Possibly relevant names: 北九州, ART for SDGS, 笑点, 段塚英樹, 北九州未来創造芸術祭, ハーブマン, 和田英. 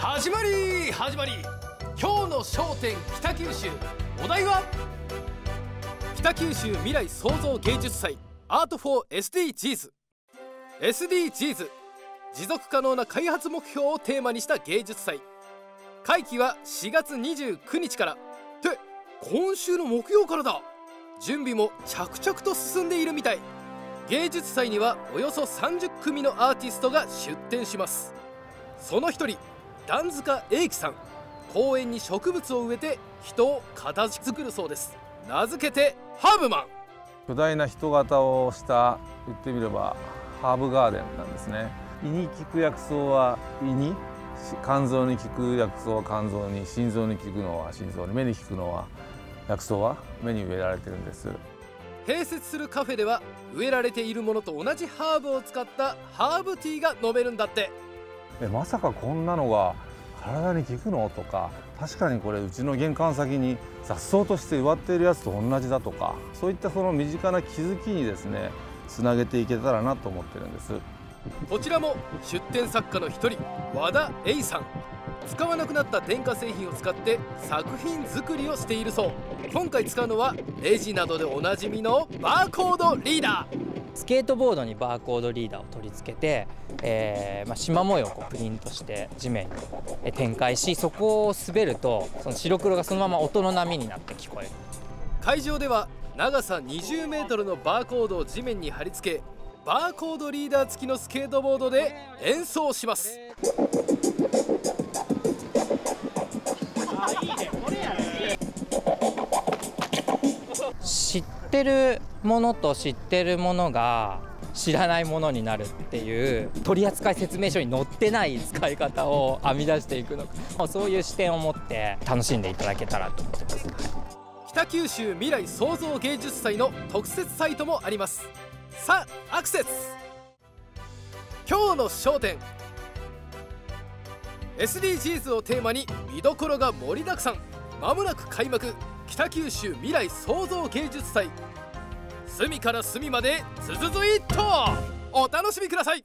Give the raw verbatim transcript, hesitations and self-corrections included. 始まり始まり、今日の『笑点』北九州、お題は北九州未来創造芸術祭アート フォーエスディージーズ。 エスディージーズ 持続可能な開発目標をテーマにした芸術祭、会期はしがつにじゅうくにちからって今週の木曜からだ。準備も着々と進んでいるみたい。芸術祭にはおよそさんじゅっくみのアーティストが出展します。その一人、段塚英樹さん。公園に植物を植えて人を形作るそうです。名付けてハーブマン。巨大な人型をした言ってみればハーブガーデンなんですね。胃に効く薬草は胃に、肝臓に効く薬草は肝臓に、心臓に効くのは心臓に、目に効くのは薬草は目に植えられてるんです。併設するカフェでは植えられているものと同じハーブを使ったハーブティーが飲めるんだって。え、まさかこんなのが体に効くのとか、確かにこれうちの玄関先に雑草として植わっているやつと同じだとか、そういったその身近な気づきにですね、つなげていけたらなと思ってるんです。こちらも出展作家の一人、和田英さん。使わなくなった電化製品を使って作品作りをしているそう。今回使うのはレジなどでおなじみのバーコードリーダー。スケートボードにバーコードリーダーを取り付けて、えーまあ、縞模様をこうプリントして地面に展開し、そこを滑るとその白黒がそのまま音の波になって聞こえる。会場では長さにじゅうメートルのバーコードを地面に貼り付け、バーコードリーダー付きのスケートボードで演奏します。知ってるものと知ってるものが知らないものになるっていう、取扱説明書に載ってない使い方を編み出していくのか、そういう視点を持って楽しんでいただけたらと思ってます。北九州未来創造芸術祭の特設サイトもあります。さあアクセス。今日の『笑点』、 エスディージーズ をテーマに見どころが盛りだくさん。まもなく開幕、北九州未来創造芸術祭、隅から隅まで続々とお楽しみください。